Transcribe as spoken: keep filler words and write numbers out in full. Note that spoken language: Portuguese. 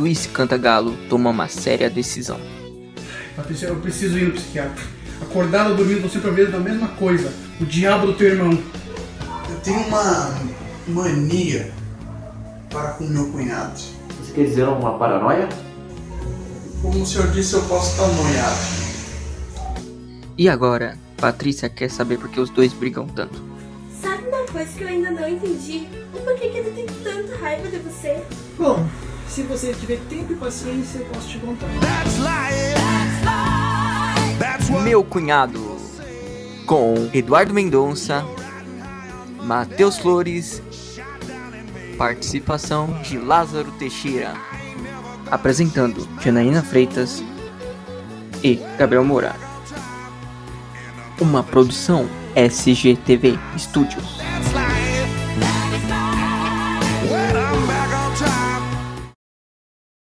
Luiz Cantagalo toma uma séria decisão. Patrícia, eu preciso ir no psiquiatra. Acordado ou dormindo, você sempre vê a mesma coisa. O diabo do teu irmão. Eu tenho uma mania para com meu cunhado. Você quer dizer uma paranoia? Como o senhor disse, eu posso estar noiado. E agora, Patrícia quer saber por que os dois brigam tanto. Sabe uma coisa que eu ainda não entendi? Por que ele tem tanta raiva de você? Bom, se você tiver tempo e paciência, eu posso te contar. That's life. That's what... Meu Cunhado, com Eduardo Mendonça, Matheus Flores, participação de Lázaro Teixeira, apresentando Janaína Freitas e Gabriel Moura. Uma produção S G T V Studios.